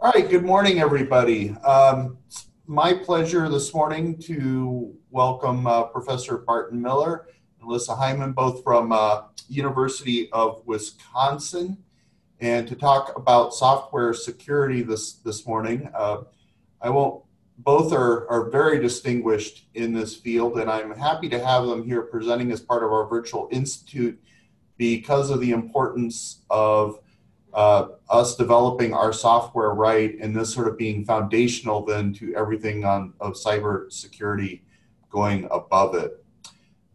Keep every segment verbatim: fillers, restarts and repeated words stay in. All right, good morning, everybody. Um, it's my pleasure this morning to welcome uh, Professor Barton Miller and Elisa Heymann, both from uh, University of Wisconsin, and to talk about software security this, this morning. Uh, I won't, both are, are very distinguished in this field, and I'm happy to have them here presenting as part of our virtual institute because of the importance of Uh, us developing our software right, and this sort of being foundational then to everything on of cybersecurity going above it.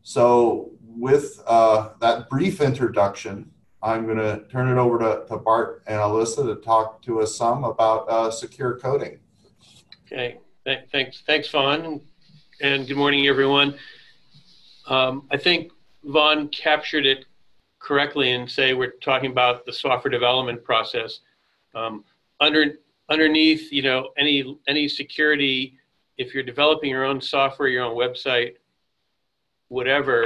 So with uh, that brief introduction, I'm going to turn it over to, to Bart and Elisa to talk to us some about uh, secure coding. Okay, Th thanks, thanks, Vaughn, and good morning, everyone. Um, I think Vaughn captured it correctly and say we're talking about the software development process. Um, under, underneath, you know, any, any security, if you're developing your own software, your own website, whatever,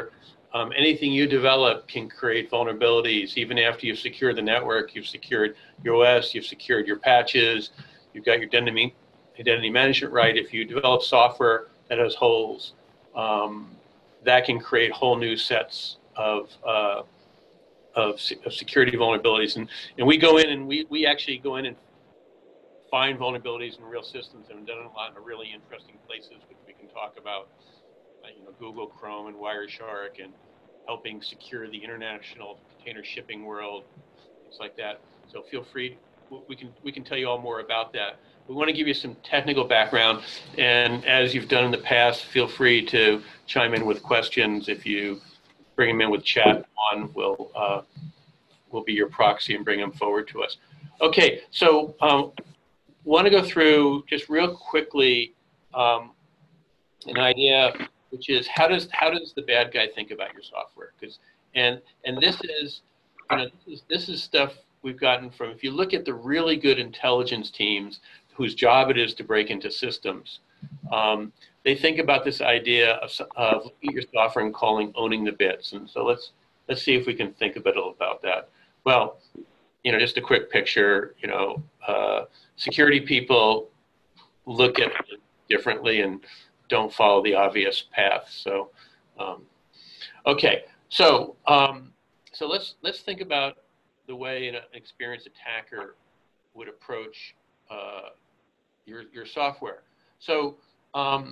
um, anything you develop can create vulnerabilities. Even after you've secured the network, you've secured your O S, you've secured your patches, you've got your identity, identity management right. If you develop software that has holes, um, that can create whole new sets of uh, Of, of security vulnerabilities, and and we go in and we we actually go in and find vulnerabilities in real systems, and we've done a lot of really interesting places, which we can talk about, like, you know, Google Chrome and Wireshark, and helping secure the international container shipping world, things like that. So feel free, we can we can tell you all more about that. We want to give you some technical background, and as you've done in the past, feel free to chime in with questions. If you bring them in with chat, on will uh, will be your proxy and bring them forward to us. Okay, so um, want to go through just real quickly um, an idea, which is how does how does the bad guy think about your software? Because and and this is, you know, this is this is stuff we've gotten from, if you look at the really good intelligence teams whose job it is to break into systems. Um, they think about this idea of, of looking at your software and calling owning the bits. And so let's let's see if we can think a bit about that. Well, you know, just a quick picture. You know, uh, security people look at it differently and don't follow the obvious path. So, um, okay, so um, so let's let's think about the way an experienced attacker would approach uh, your your software. So um,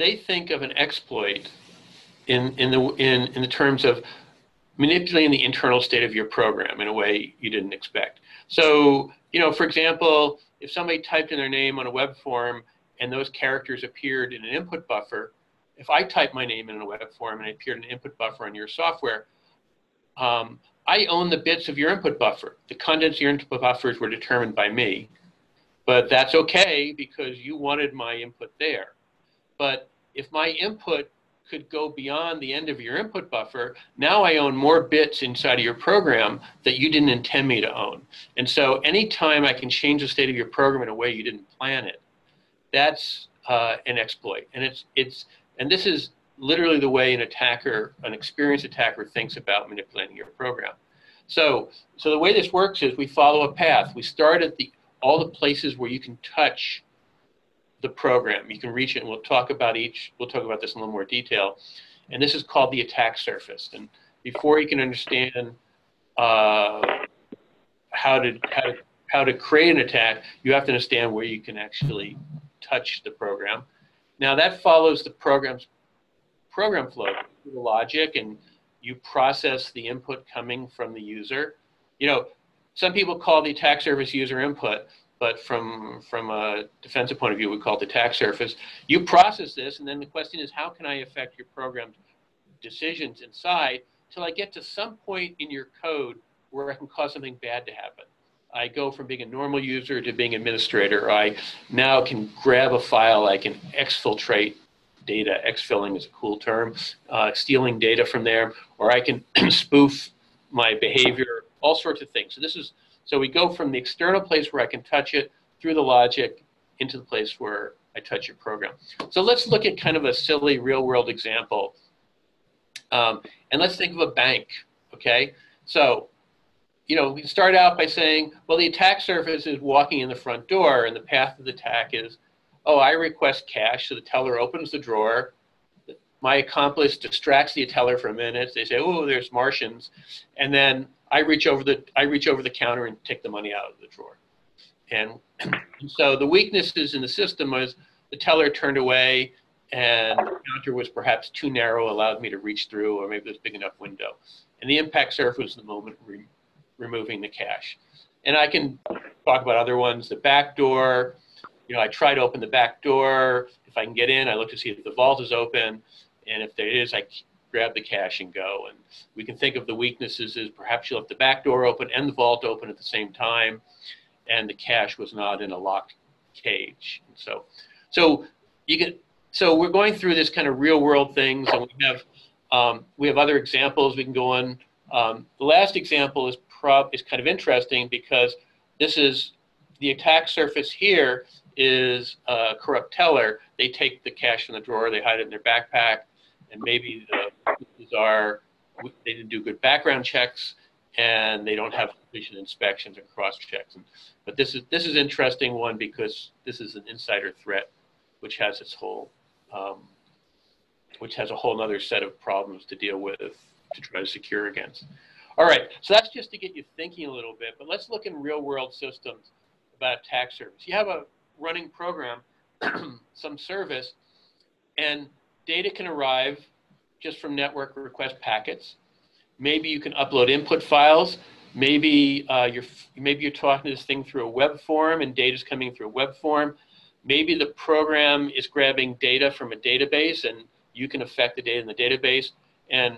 they think of an exploit in in the in in the terms of manipulating the internal state of your program in a way you didn't expect. So, you know, for example, if somebody typed in their name on a web form and those characters appeared in an input buffer, if I type my name in a web form and it appeared in an input buffer on your software, um, I own the bits of your input buffer. The contents of your input buffers were determined by me. But that's okay, because you wanted my input there. But if my input could go beyond the end of your input buffer, now I own more bits inside of your program that you didn't intend me to own. And so anytime I can change the state of your program in a way you didn't plan it, that's uh, an exploit. And it's it's and this is literally the way an attacker, an experienced attacker, thinks about manipulating your program. So so the way this works is we follow a path. We start at the all the places where you can touch the program. You can reach it, and we'll talk about each, we'll talk about this in a little more detail. And this is called the attack surface. And before you can understand uh, how, to, how, to, how to create an attack, you have to understand where you can actually touch the program. Now that follows the program's program flow, the logic, and you process the input coming from the user. You know, some people call the attack surface user input, but from, from a defensive point of view, we call it the attack surface. You process this, and then the question is, how can I affect your program's decisions inside till I get to some point in your code where I can cause something bad to happen? I go from being a normal user to being administrator. I now can grab a file. I can exfiltrate data. Exfilling is a cool term. Uh, stealing data from there, or I can spoof my behavior, all sorts of things. So this is, so we go from the external place where I can touch it through the logic into the place where I touch your program. So let's look at kind of a silly real world example. Um, and let's think of a bank, okay? So you know, we start out by saying, well, the attack surface is walking in the front door, and the path of the attack is, oh, I request cache, so the teller opens the drawer. My accomplice distracts the teller for a minute. They say, oh, there's Martians. And then I reach over the, I reach over the counter and take the money out of the drawer. And so the weaknesses in the system was the teller turned away and the counter was perhaps too narrow, allowed me to reach through, or maybe there's a big enough window. And the impact surface was the moment re removing the cache. And I can talk about other ones, the back door. You know, I try to open the back door. If I can get in, I look to see if the vault is open. And if there is, I grab the cache and go. And we can think of the weaknesses as perhaps you left the back door open and the vault open at the same time, and the cache was not in a locked cage. And so, so you can, so we're going through this kind of real world things, and we have um, we have other examples we can go on. Um, the last example is prob is kind of interesting because this is the attack surface here is a corrupt teller. They take the cache from the drawer, they hide it in their backpack, and maybe the weaknesses are they didn't do good background checks, and they don't have sufficient inspections and cross checks. And, but this is this is interesting one because this is an insider threat, which has its whole, um, which has a whole other set of problems to deal with to try to secure against. All right, so that's just to get you thinking a little bit. But let's look in real world systems about attack surface. You have a running program, some service, and data can arrive just from network request packets. Maybe you can upload input files. Maybe uh, you're maybe you're talking to this thing through a web form, and data's coming through a web form. Maybe the program is grabbing data from a database, and you can affect the data in the database. And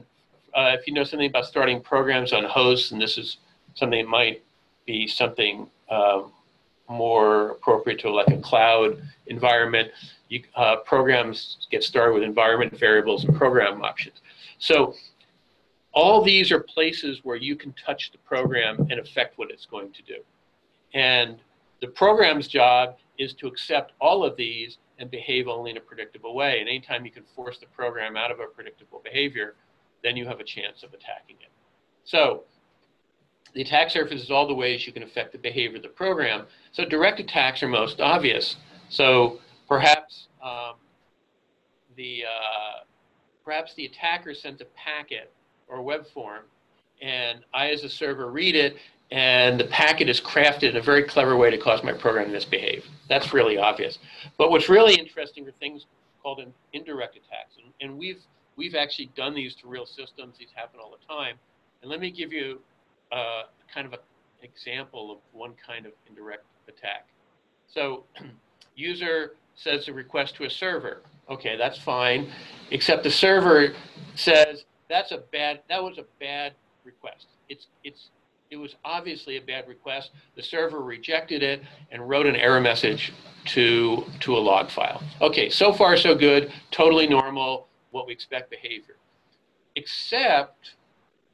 uh, if you know something about starting programs on hosts, and this is something that might be something uh, more appropriate to like a cloud environment. You, uh, programs get started with environment variables and program options. So all these are places where you can touch the program and affect what it's going to do. And the program's job is to accept all of these and behave only in a predictable way. And anytime you can force the program out of a predictable behavior, then you have a chance of attacking it. So the attack surface is all the ways you can affect the behavior of the program. So direct attacks are most obvious. So perhaps um, the uh, perhaps the attacker sent a packet or a web form, and I as a server read it, and the packet is crafted in a very clever way to cause my program to misbehave. That's really obvious. But what's really interesting are things called in, indirect attacks, and, and we've we've actually done these to real systems. These happen all the time. And let me give you Uh, kind of an example of one kind of indirect attack. So user says a request to a server. Okay, that's fine, except the server says that's a bad, that was a bad request. It's, it's, it was obviously a bad request. The server rejected it and wrote an error message to, to a log file. Okay, so far so good, totally normal, what we expect behavior. Except,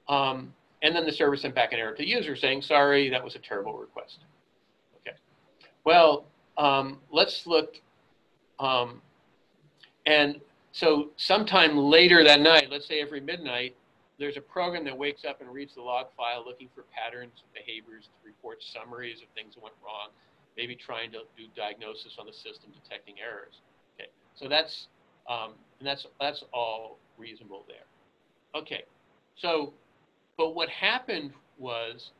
um, and then the server sent back an error to the user saying, sorry, that was a terrible request. Okay. Well, um, let's look. Um, and so sometime later that night, let's say every midnight, there's a program that wakes up and reads the log file looking for patterns of behaviors, reports summaries of things that went wrong, maybe trying to do diagnosis on the system, detecting errors. Okay. So that's, um, and that's, that's all reasonable there. Okay. So, but what happened was,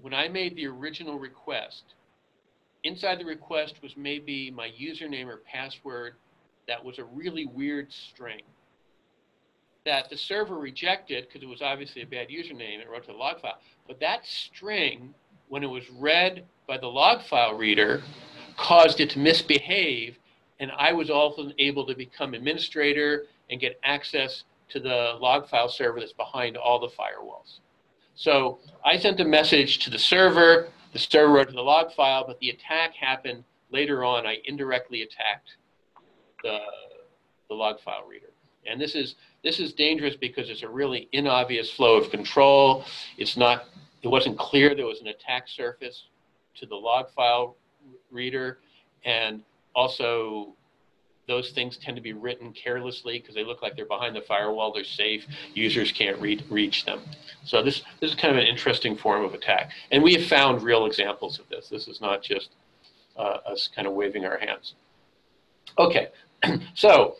when I made the original request, inside the request was maybe my username or password that was a really weird string that the server rejected because it was obviously a bad username and wrote to the log file. But that string, when it was read by the log file reader, caused it to misbehave, and I was also able to become administrator and get access to the log file server that's behind all the firewalls. So I sent a message to the server, the server wrote to the log file, but the attack happened later on. I indirectly attacked the, the log file reader. And this is, this is dangerous because it's a really inobvious flow of control. It's not, it wasn't clear there was an attack surface to the log file reader. And also Those things tend to be written carelessly because they look like they're behind the firewall, they're safe, users can't read, reach them. So this, this is kind of an interesting form of attack. And we have found real examples of this. This is not just uh, us kind of waving our hands. Okay, so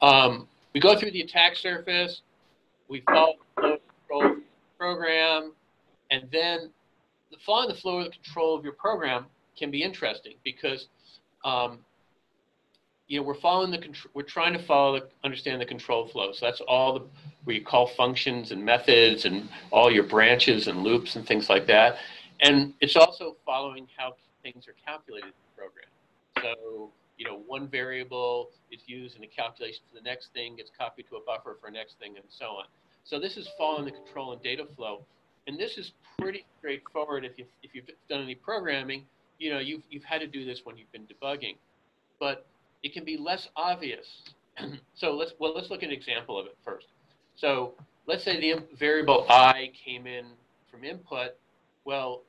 um, we go through the attack surface, we follow the flow of the program, and then the following the flow of the control of your program can be interesting because um, you know, we're following the we're trying to follow the, understand the control flow. So that's all the we call functions and methods and all your branches and loops and things like that. And it's also following how things are calculated in the program. So you know, one variable is used in a calculation for the next thing, gets copied to a buffer for next thing, and so on. So this is following the control and data flow, and this is pretty straightforward. If you if you've done any programming, you know you've you've had to do this when you've been debugging, but it can be less obvious. So let's, well, let's look at an example of it first. So let's say the variable I came in from input. Well,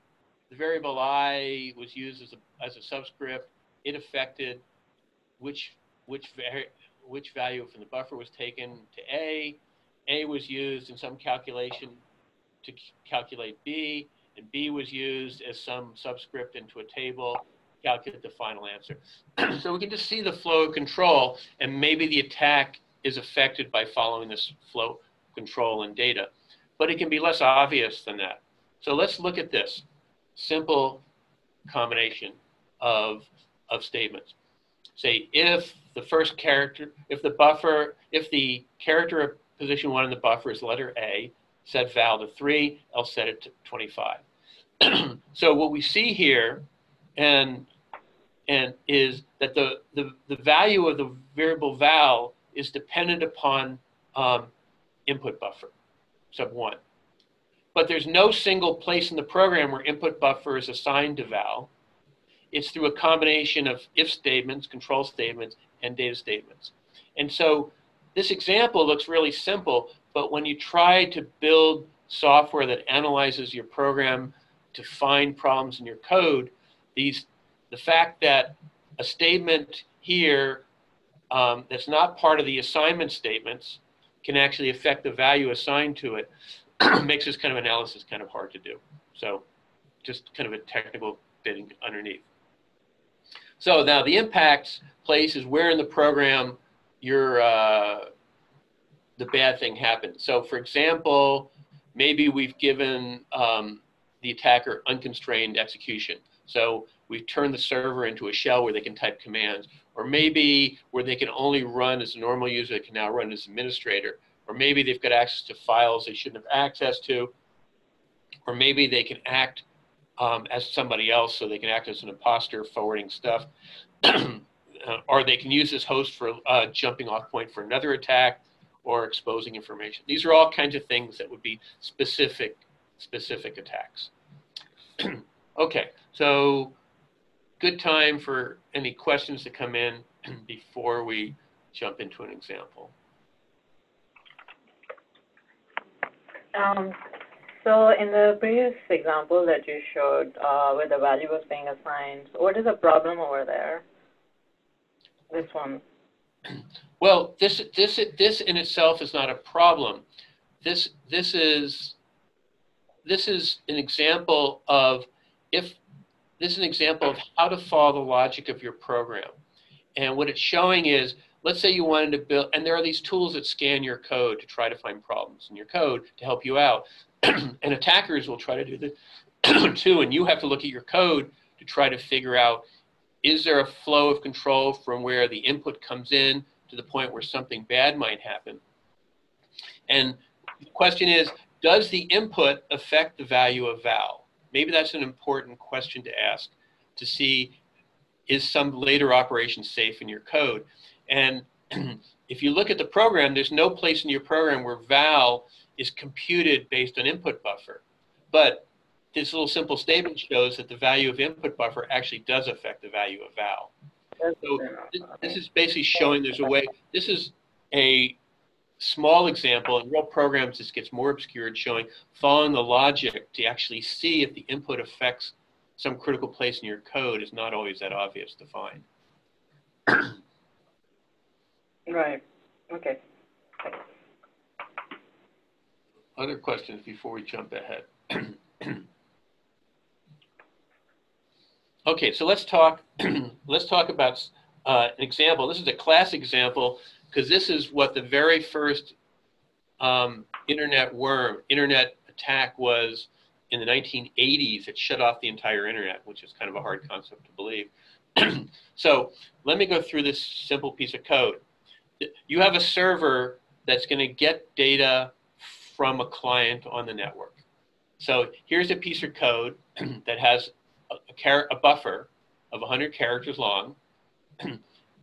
the variable I was used as a, as a subscript. It affected which, which, which value from the buffer was taken to A. A was used in some calculation to calculate B, and B was used as some subscript into a table. Calculate the final answer. So we can just see the flow of control, and maybe the attack is affected by following this flow control and data, but it can be less obvious than that. So let's look at this simple combination of, of statements. Say if the first character, if the buffer, if the character of position one in the buffer is letter A, set val to three, I'll set it to twenty-five. So what we see here And, and is that the, the, the value of the variable val is dependent upon um, input buffer, sub one. But there's no single place in the program where input buffer is assigned to val. It's through a combination of if statements, control statements, and data statements. And so this example looks really simple, but when you try to build software that analyzes your program to find problems in your code, These, the fact that a statement here um, that's not part of the assignment statements can actually affect the value assigned to it makes this kind of analysis kind of hard to do. So just kind of a technical bit underneath. So now the impacts place is where in the program your, uh, the bad thing happened. So for example, maybe we've given um, the attacker unconstrained execution. So we've turned the server into a shell where they can type commands, or maybe where they can only run as a normal user, they can now run as administrator, or maybe they've got access to files they shouldn't have access to, or maybe they can act um, as somebody else, so they can act as an imposter forwarding stuff, or they can use this host for a jumping off point for another attack, or exposing information. These are all kinds of things that would be specific, specific attacks. Okay, so good time for any questions to come in before we jump into an example. Um, so in the previous example that you showed uh, where the value was being assigned, what is the problem over there? This one. Well, this, this, this in itself is not a problem. This, this, is, this is an example of If this is an example of how to follow the logic of your program. And what it's showing is, let's say you wanted to build, and there are these tools that scan your code to try to find problems in your code to help you out. And attackers will try to do this too, and you have to look at your code to try to figure out, is there a flow of control from where the input comes in to the point where something bad might happen? And the question is, does the input affect the value of val? Maybe that's an important question to ask to see, is some later operation safe in your code? And if you look at the program, there's no place in your program where val is computed based on input buffer. But this little simple statement shows that the value of input buffer actually does affect the value of val. So th this is basically showing there's a way. This is a small example. In real programs, this gets more obscured, showing following the logic to actually see if the input affects some critical place in your code is not always that obvious to find. Right. Okay. Thanks. Other questions before we jump ahead? Okay, so let's talk. Let's talk about uh, an example. This is a class example because this is what the very first um, internet worm, internet attack was in the nineteen eighties. It shut off the entire internet, which is kind of a hard concept to believe. So let me go through this simple piece of code. You have a server that's going to get data from a client on the network. So here's a piece of code that has a, a, char a buffer of one hundred characters long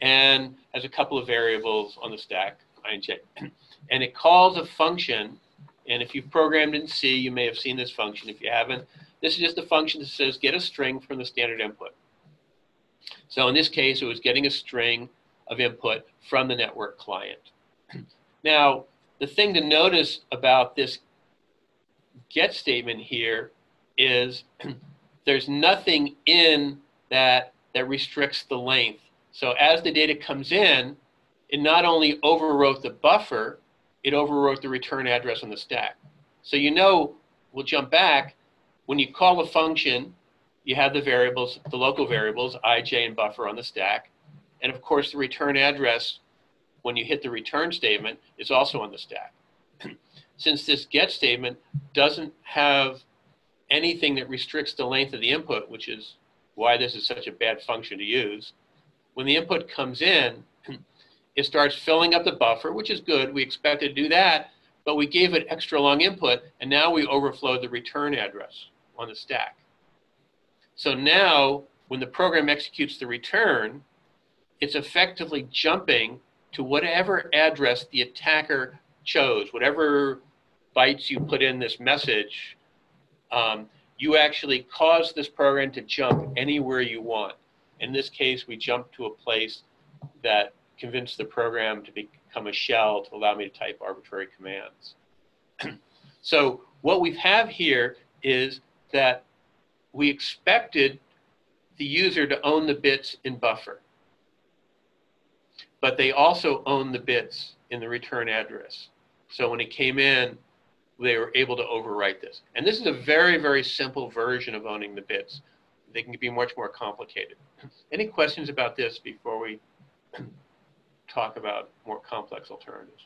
and has a couple of variables on the stack, I N J. And it calls a function. And if you've programmed in C, you may have seen this function. If you haven't, this is just a function that says get a string from the standard input. So in this case, it was getting a string of input from the network client. Now, the thing to notice about this get statement here is there's nothing in that that restricts the length. So as the data comes in, it not only overwrote the buffer, it overwrote the return address on the stack. So you know, we'll jump back, when you call a function, you have the variables, the local variables, I J and buffer on the stack. And of course, the return address, when you hit the return statement, is also on the stack. Since this get statement doesn't have anything that restricts the length of the input, which is why this is such a bad function to use, when the input comes in, it starts filling up the buffer, which is good. We expected to do that, but we gave it extra long input, and now we overflowed the return address on the stack. So now, when the program executes the return, it's effectively jumping to whatever address the attacker chose, whatever bytes you put in this message, um, you actually cause this program to jump anywhere you want. In this case, we jumped to a place that convinced the program to become a shell to allow me to type arbitrary commands. So what we have here is that we expected the user to own the bits in buffer, but they also own the bits in the return address. So when it came in, they were able to overwrite this. And this is a very, very simple version of owning the bits. They can be much more complicated. Any questions about this before we talk about more complex alternatives?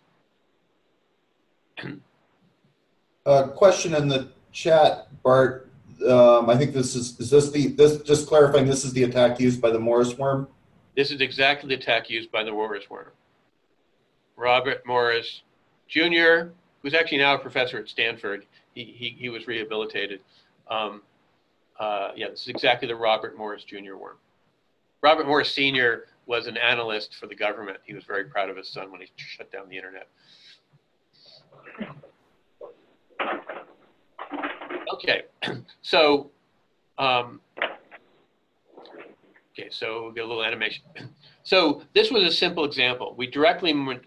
Uh, question in the chat, Bart. Um, I think this is, is this the, this, just clarifying, this is the attack used by the Morris worm? This is exactly the attack used by the Morris worm. Robert Morris Junior, who's actually now a professor at Stanford, he, he, he was rehabilitated. Um, uh, yeah, this is exactly the Robert Morris Junior worm. Robert Morris Senior was an analyst for the government. He was very proud of his son when he shut down the internet. Okay, so, um, Okay, so we'll get a little animation. So this was a simple example. We directly mod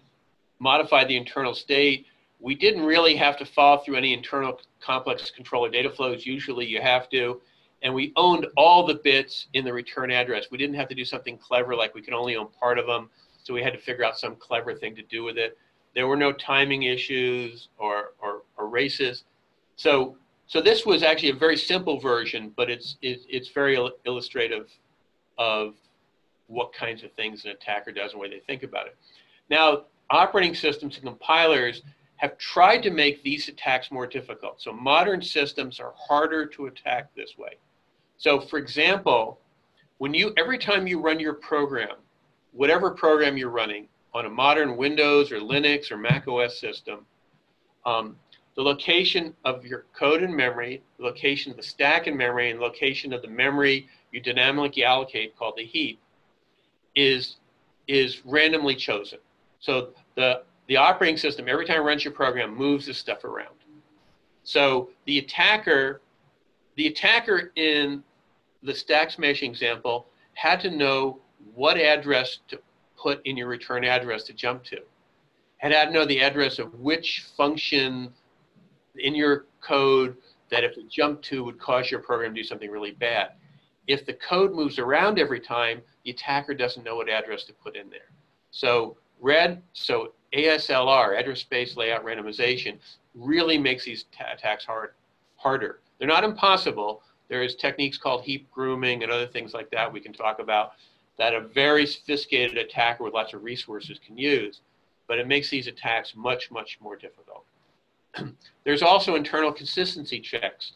modified the internal state. We didn't really have to follow through any internal complex controller data flows. Usually you have to. And we owned all the bits in the return address. We didn't have to do something clever like we can only own part of them. So we had to figure out some clever thing to do with it. There were no timing issues or, or, or races. So, so this was actually a very simple version, but it's, it, it's very il illustrative of what kinds of things an attacker does and the way they think about it. Now, operating systems and compilers have tried to make these attacks more difficult. So modern systems are harder to attack this way. So for example, when you, every time you run your program, whatever program you're running on a modern Windows or Linux or Mac O S system, um, the location of your code in memory, the location of the stack in memory, and location of the memory you dynamically allocate, called the heap, is, is randomly chosen. So the, the operating system, every time it runs your program, moves this stuff around. So the attacker, the attacker in the stack smashing example had to know what address to put in your return address to jump to. And had to know the address of which function in your code that if it jumped to would cause your program to do something really bad. If the code moves around every time, the attacker doesn't know what address to put in there. So Red, so A S L R, address space layout randomization, really makes these attacks hard, harder. They're not impossible. There's techniques called heap grooming and other things like that we can talk about that a very sophisticated attacker with lots of resources can use, but it makes these attacks much, much more difficult. There's also internal consistency checks.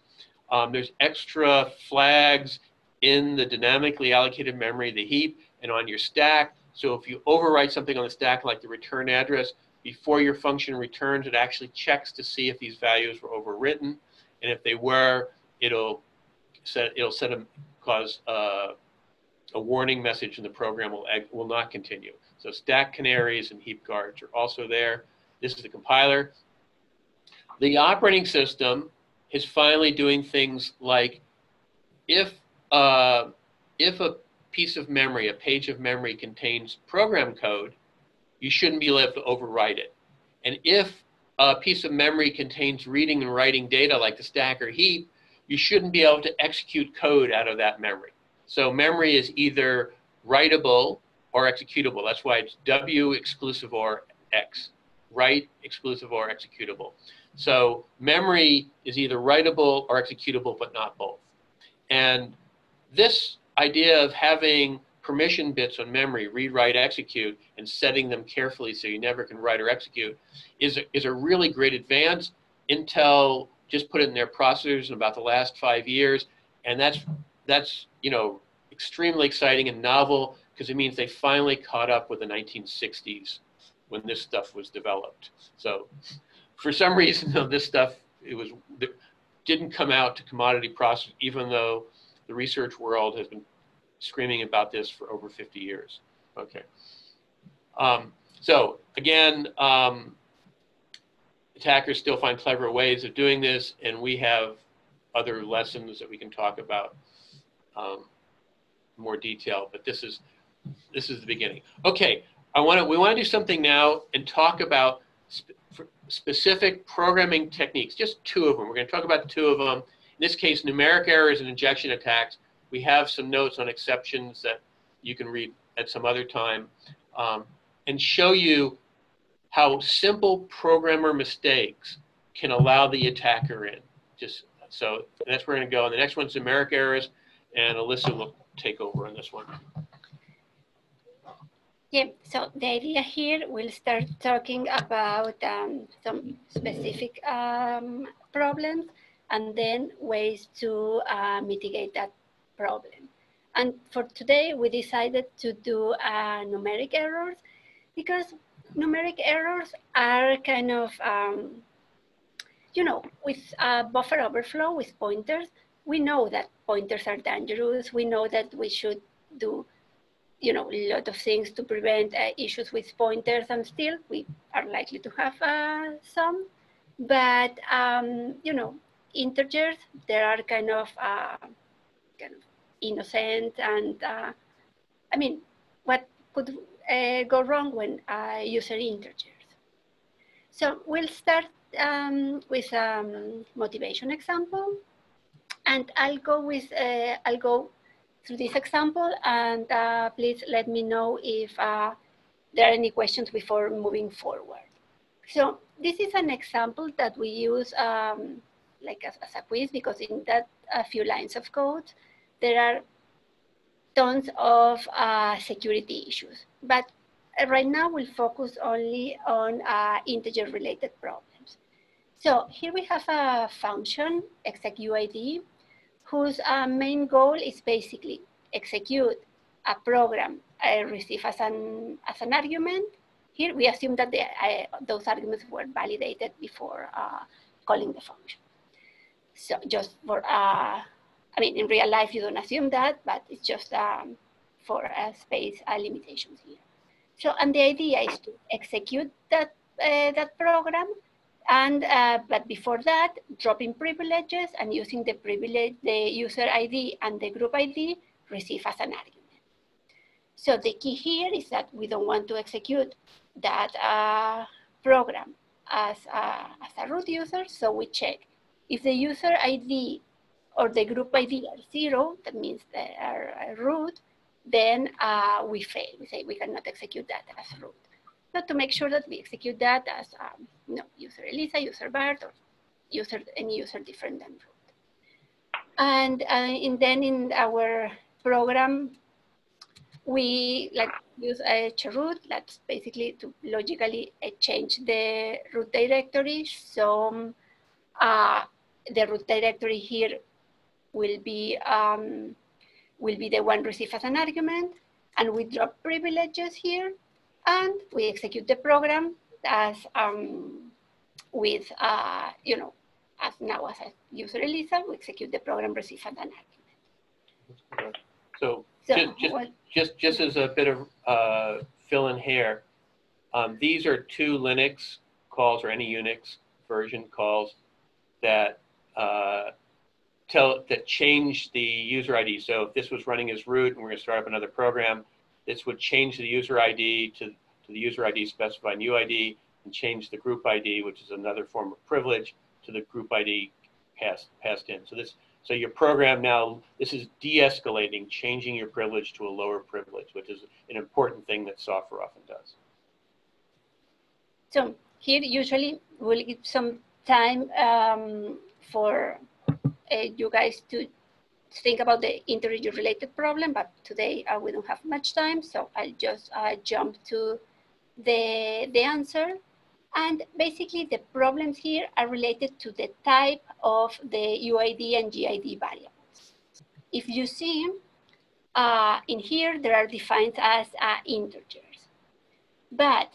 Um, there's extra flags in the dynamically allocated memory, the heap, and on your stack. So if you overwrite something on the stack, like the return address, before your function returns, it actually checks to see if these values were overwritten. And if they were, it'll set, it'll set a, cause uh, a warning message, and the program will, will not continue. So stack canaries and heap guards are also there. This is the compiler. The operating system is finally doing things like, if uh, if a piece of memory, a page of memory contains program code, you shouldn't be able to overwrite it. And if a piece of memory contains reading and writing data like the stack or heap, you shouldn't be able to execute code out of that memory. So memory is either writable or executable. That's why it's W exclusive or X, write exclusive or executable. So memory is either writable or executable, but not both. And this idea of having permission bits on memory, read, write, execute, and setting them carefully so you never can write or execute, is a, is a really great advance. Intel just put it in their processors in about the last five years, and that's, that's you know, extremely exciting and novel, because it means they finally caught up with the nineteen sixties when this stuff was developed. So for some reason, though, this stuff, it was, it didn't come out to commodity process, even though the research world has been screaming about this for over fifty years. Okay. Um, so again, um, attackers still find clever ways of doing this, and we have other lessons that we can talk about um, in more detail. But this is this is the beginning. Okay. I want to we want to do something now and talk about sp specific programming techniques. Just two of them. We're going to talk about two of them. In this case, numeric errors and injection attacks. We have some notes on exceptions that you can read at some other time, um, and show you how simple programmer mistakes can allow the attacker in. Just so and that's where we're going to go. And the next one's numeric errors, and Elisa will take over on this one. Yeah, so the idea here, we'll start talking about um, some specific um, problems, and then ways to uh, mitigate that problem. And for today, we decided to do uh, numeric errors, because numeric errors are kind of, um, you know, with uh, buffer overflow, with pointers, we know that pointers are dangerous. We know that we should do, you know, a lot of things to prevent uh, issues with pointers, and still we are likely to have uh, some. But, um, you know, integers, there are kind of, uh, kind of innocent, and uh, I mean, what could uh, go wrong when I uh, use integers? So we'll start um, with a um, motivation example, and I'll go with uh, I'll go through this example, and uh, please let me know if uh, there are any questions before moving forward. So this is an example that we use. Um, like as, as a quiz, because in that a few lines of code, there are tons of uh, security issues. But right now we'll focus only on uh, integer related problems. So here we have a function, execuid, whose uh, main goal is basically execute a program I receive as an, as an argument. Here we assume that the, I, those arguments were validated before uh, calling the function. So just for, uh, I mean, in real life, you don't assume that, but it's just um, for uh, space uh, limitations here. So, and the idea is to execute that, uh, that program, and uh, but before that, dropping privileges and using the privilege, the user I D and the group I D received as an argument. So the key here is that we don't want to execute that uh, program as a, as a root user, so we check if the user I D or the group I D are zero, that means they are root, then uh, we fail. We say we cannot execute that as root. So to make sure that we execute that as um, you know, user Elisa, user Bart, or user any user different than root. And, uh, and then in our program, we like use a chroot. That's basically to logically change the root directory. So uh, the root directory here will be um, will be the one received as an argument, and we drop privileges here, and we execute the program as um, with uh, you know as now as a user Elisa, we execute the program received as an argument. So. So, just, just, well, just, just as a bit of uh, fill in here, um, these are two Linux calls or any Unix version calls that uh, tell that change the user I D. So if this was running as root and we're going to start up another program, this would change the user I D to, to the user I D specified U I D and change the group I D, which is another form of privilege, to the group I D passed passed in. So this. So your program now, this is de-escalating, changing your privilege to a lower privilege, which is an important thing that software often does. So here usually we'll give some time um, for uh, you guys to think about the integer-related problem, but today uh, we don't have much time, so I'll just uh, jump to the, the answer. And basically the problems here are related to the type of the U I D and G I D variables. If you see, uh, in here, they are defined as uh, integers. But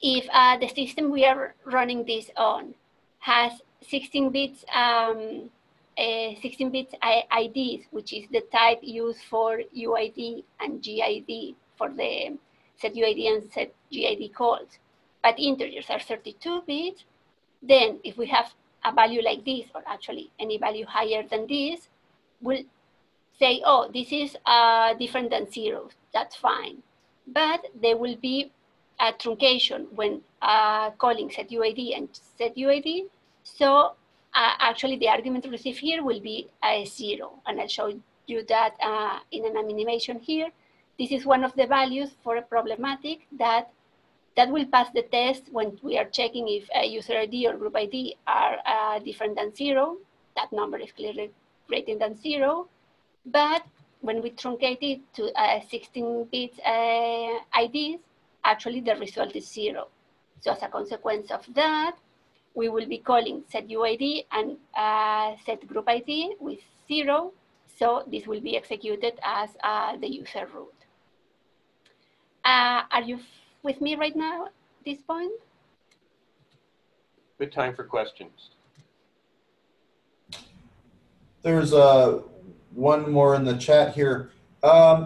if uh, the system we are running this on has sixteen bits, um, uh, sixteen bits I Ds, which is the type used for U I D and G I D, for the set U I D and set G I D calls, but integers are thirty-two bits, then if we have a value like this, or actually any value higher than this, we'll say, oh, this is uh, different than zero, that's fine. But there will be a truncation when uh, calling set U I D and set U I D. So uh, actually the argument received here will be a zero, and I'll show you that uh, in an animation here. This is one of the values for a problematic that That will pass the test when we are checking if a user I D or group I D are uh, different than zero. That number is clearly greater than zero. But when we truncate it to uh, sixteen bits uh, I Ds, actually the result is zero. So as a consequence of that, we will be calling set U I D and uh, set group I D with zero. So this will be executed as uh, the user root. Uh, are you with me right now at this point? Good time for questions. There's uh, one more in the chat here. Um,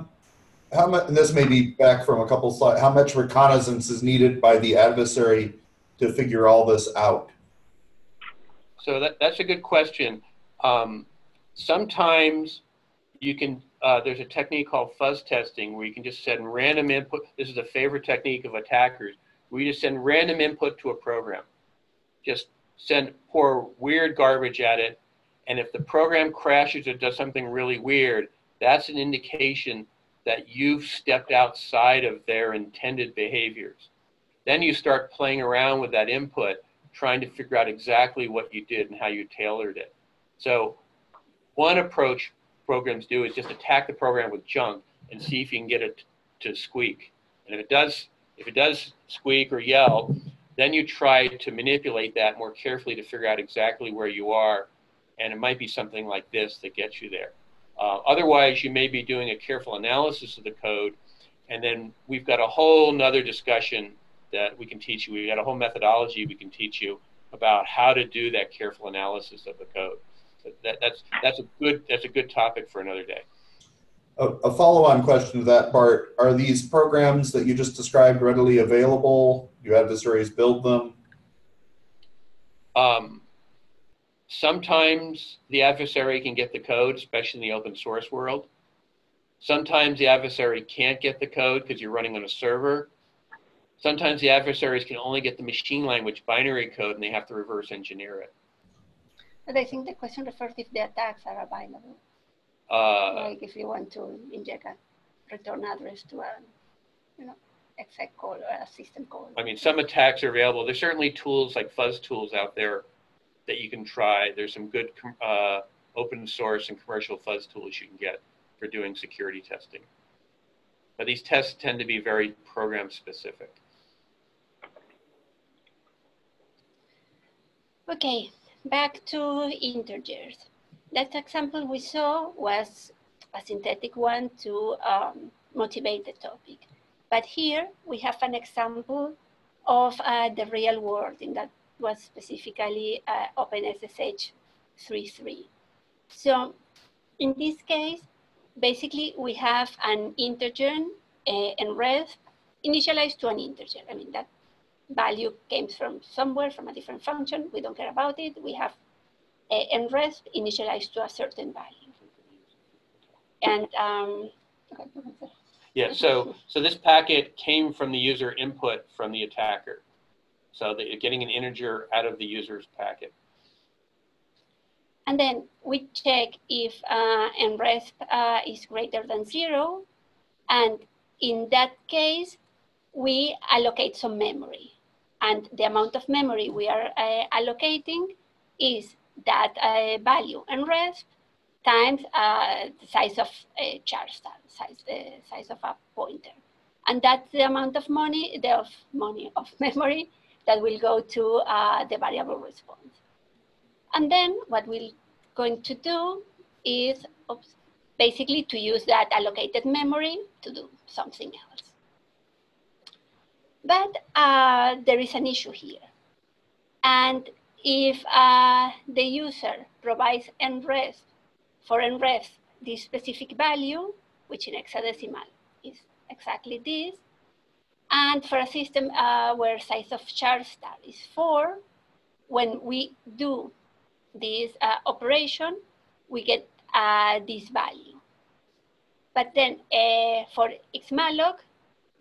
how much, and this may be back from a couple slides, how much reconnaissance is needed by the adversary to figure all this out? So that, that's a good question. Um, sometimes you can, uh, there's a technique called fuzz testing where you can just send random input. This is a favorite technique of attackers. We just send random input to a program. Just send, pour weird garbage at it. And if the program crashes or does something really weird, that's an indication that you've stepped outside of their intended behaviors. Then you start playing around with that input, trying to figure out exactly what you did and how you tailored it. So one approach programs do is just attack the program with junk and see if you can get it to squeak. And if it does, if it does squeak or yell, then you try to manipulate that more carefully to figure out exactly where you are. And it might be something like this that gets you there. Uh, otherwise, you may be doing a careful analysis of the code. And then we've got a whole nother discussion that we can teach you. We've got a whole methodology we can teach you about how to do that careful analysis of the code. So that, that's that's a good that's a good topic for another day. A, a follow-on question to that, Bart: are these programs that you just described readily available? Do adversaries build them? Um, sometimes the adversary can get the code, especially in the open source world. Sometimes the adversary can't get the code because you're running on a server. Sometimes the adversaries can only get the machine language binary code, and they have to reverse engineer it. But I think the question refers if the attacks are available. Uh, like if you want to inject a return address to a, you know, exact call or a system call. I mean, some attacks are available. There's certainly tools like fuzz tools out there that you can try. There's some good uh, open source and commercial fuzz tools you can get for doing security testing. But these tests tend to be very program specific. Okay, back to integers. That example we saw was a synthetic one to um, motivate the topic. But here we have an example of uh, the real world, and that was specifically uh, OpenSSH three point three. So in this case, basically we have an integer uh, and ref initialized to an integer. I mean, that value came from somewhere, from a different function. We don't care about it. We have uh, and ref initialized to a certain value. And um, yeah, so so this packet came from the user input from the attacker, so that you're getting an integer out of the user's packet. And then we check if uh, nresp uh, is greater than zero, and in that case, we allocate some memory, and the amount of memory we are uh, allocating is that uh, value nresp times uh, the size of a uh, charge, size the uh, size of a pointer, and that's the amount of money, the of money of memory that will go to uh, the variable response. And then what we're going to do is oops, basically to use that allocated memory to do something else. But uh, there is an issue here, and if uh, the user provides nresp for nresp, this specific value, which in hexadecimal is exactly this, and for a system uh, where size of char star is four, when we do this uh, operation, we get uh, this value. But then uh, for xmalloc,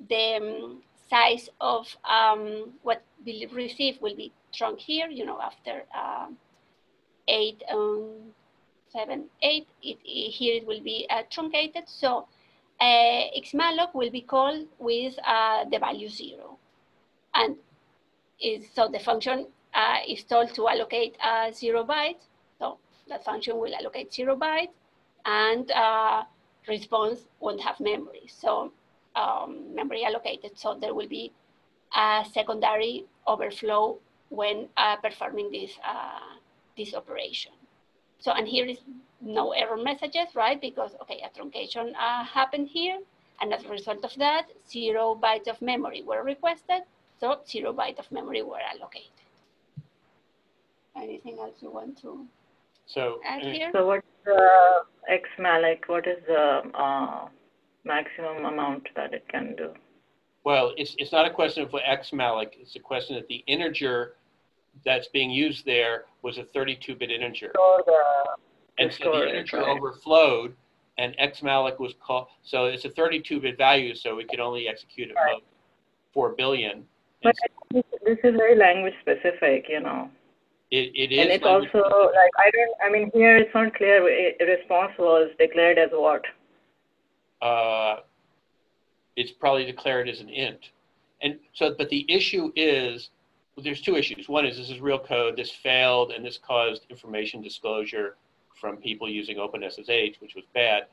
the um, size of um, what we receive will be trunk here, you know, after uh, eight, um, seven, eight, it, it, here it will be uh, truncated. So uh, xmalloc will be called with uh, the value zero. And is, so the function uh, is told to allocate uh, zero bytes. So that function will allocate zero bytes, and uh, response won't have memory. So um, memory allocated. So there will be a secondary overflow when uh, performing this, uh, this operation. So, and here is no error messages, right? Because, okay, a truncation uh, happened here. And as a result of that, zero bytes of memory were requested. So zero bytes of memory were allocated. Anything else you want to so, add here? So what's the xmalloc? What is the uh, maximum amount that it can do? Well, it's, it's not a question of xmalloc. It's a question that the integer that's being used there was a thirty-two bit integer, so the, and so the integer right. overflowed, and xmalloc was called. So it's a thirty-two bit value, so we could only execute it right. above four billion. But so, this is very language specific, you know. It, it is, and it's also specific. Like I don't. I mean, here it's not clear. It, response was declared as what? Uh, it's probably declared as an int, and so. But the issue is. There's two issues. One is this is real code. This failed, and this caused information disclosure from people using OpenSSH, which was bad.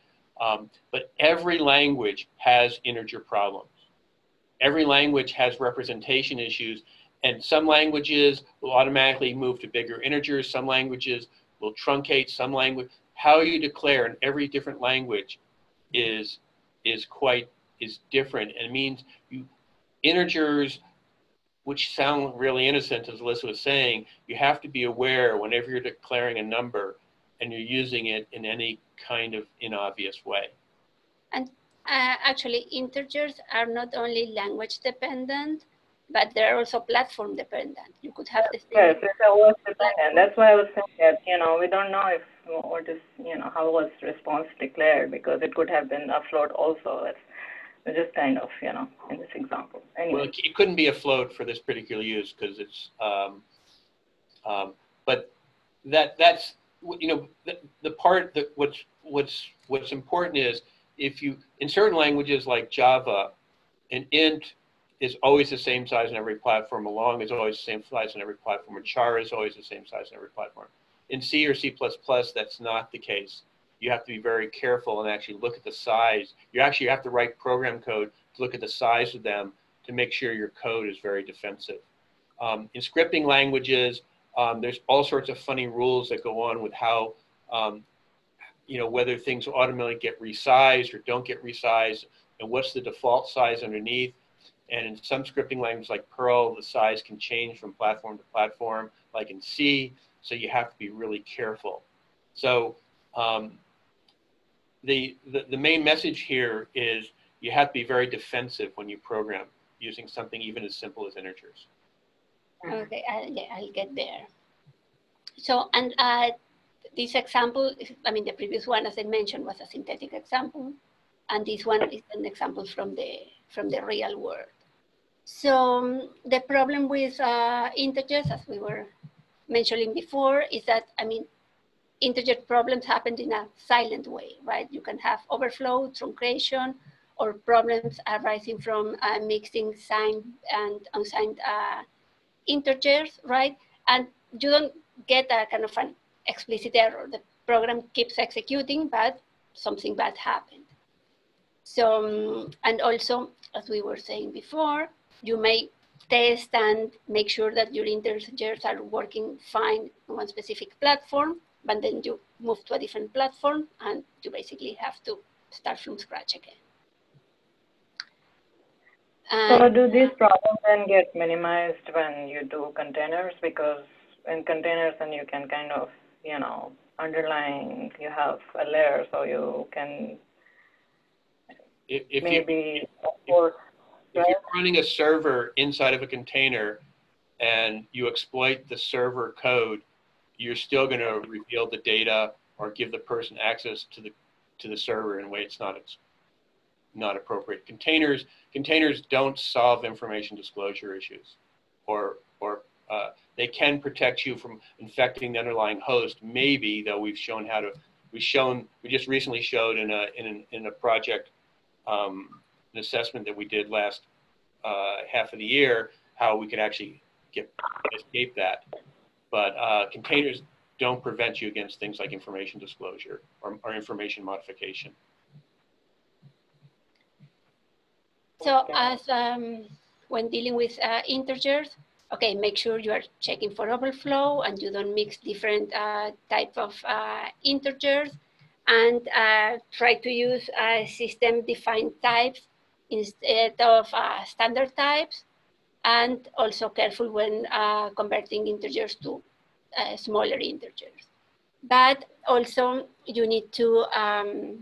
Um, but every language has integer problems. Every language has representation issues, and some languages will automatically move to bigger integers. Some languages will truncate. Some language. How you declare in every different language is is quite is different, and it means you integers. Which sound really innocent, as Elisa was saying, you have to be aware whenever you're declaring a number and you're using it in any kind of inobvious way. And uh, actually, integers are not only language dependent, but they're also platform dependent. You could have the same. Yes, it's O S dependent. That's why I was saying that, you know, we don't know if what is, you know, how was response declared, because it could have been a float also. It's, just kind of, you know, in this example. Anyway. Well, it couldn't be a float for this particular use because it's, um, um, but that that's, you know, the, the part that what's, what's, what's important is if you, in certain languages like Java, an int is always the same size in every platform. Along is always the same size in every platform. And char is always the same size in every platform. In C or C plus plus, that's not the case. You have to be very careful and actually look at the size. You actually have to write program code to look at the size of them to make sure your code is very defensive. Um, in scripting languages, um, there's all sorts of funny rules that go on with how, um, you know, whether things automatically get resized or don't get resized, and what's the default size underneath. And in some scripting languages like Perl, the size can change from platform to platform, like in C, so you have to be really careful. So um, the, the, the main message here is you have to be very defensive when you program using something even as simple as integers. Okay, I'll, yeah, I'll get there. So, and uh, this example, I mean, the previous one, as I mentioned, was a synthetic example. And this one is an example from the, from the real world. So um, the problem with uh, integers, as we were mentioning before, is that, I mean, integer problems happen in a silent way, right? You can have overflow, truncation, or problems arising from uh, mixing signed and unsigned uh, integers, right? And you don't get a kind of an explicit error. The program keeps executing, but something bad happened. So, and also, as we were saying before, you may test and make sure that your integers are working fine on one specific platform, but then you move to a different platform and you basically have to start from scratch again. And, so do these problems then get minimized when you do containers? Because in containers, then you can kind of, you know, underlying, you have a layer, so you can If, if, Maybe, you, or, if, if you're running a server inside of a container and you exploit the server code, you're still going to reveal the data or give the person access to the to the server in a way it's not it's not appropriate. Containers containers don't solve information disclosure issues, or or uh, they can protect you from infecting the underlying host. Maybe though we've shown how to we've shown we just recently showed in a in an, in a project. Um, an assessment that we did last uh, half of the year, how we could actually get escape that. But uh, containers don't prevent you against things like information disclosure or, or information modification. So as um, when dealing with uh, integers, okay, make sure you are checking for overflow and you don't mix different uh, type of uh, integers. And uh, try to use uh, system-defined types instead of uh, standard types, and also careful when uh, converting integers to uh, smaller integers. But also, you need to um,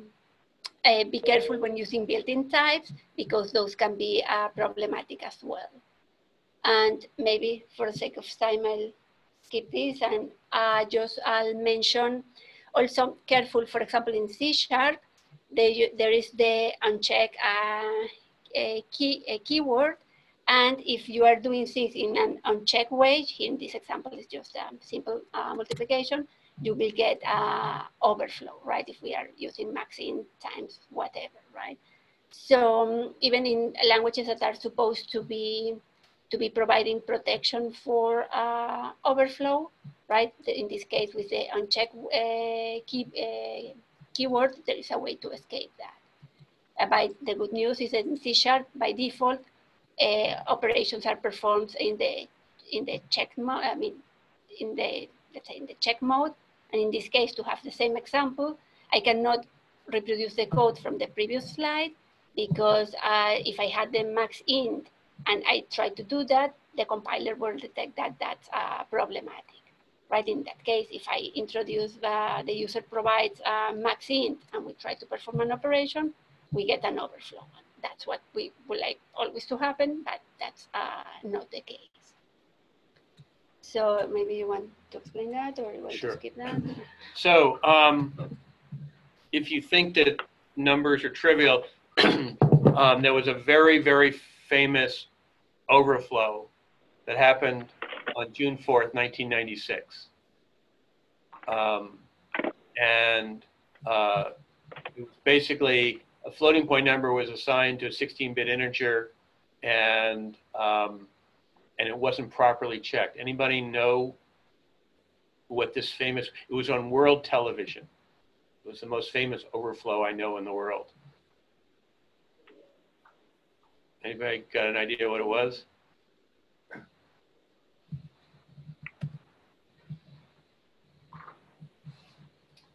uh, be careful when using built-in types, because those can be uh, problematic as well. And maybe for the sake of time, I'll skip this, and uh, just I'll mention also careful, for example, in C sharp, they, there is the unchecked uh, a key, a keyword. And if you are doing things in an unchecked way, here in this example is just a simple uh, multiplication, you will get uh, overflow, right? If we are using maxin times whatever, right? So um, even in languages that are supposed to be to be providing protection for uh, overflow, right? In this case, with the unchecked uh, key, uh, keyword, there is a way to escape that. Uh, by the good news is that in C sharp, by default, uh, operations are performed in the in the check mode. I mean, in the let's say in the check mode. And in this case, to have the same example, I cannot reproduce the code from the previous slide because uh, if I had the max int and I try to do that, the compiler will detect that that's uh, problematic. Right, in that case, if I introduce uh, the user provides uh, max int and we try to perform an operation, we get an overflow. That's what we would like always to happen, but that's uh, not the case. So maybe you want to explain that, or you want sure. to skip that? So um, if you think that numbers are trivial, um, there was a very, very famous overflow that happened on June fourth, nineteen ninety-six. Um, and uh, basically, a floating point number was assigned to a sixteen bit integer, and um, and it wasn't properly checked. Anybody know what this famous, it was on world television. It was the most famous overflow I know in the world. Anybody got an idea what it was?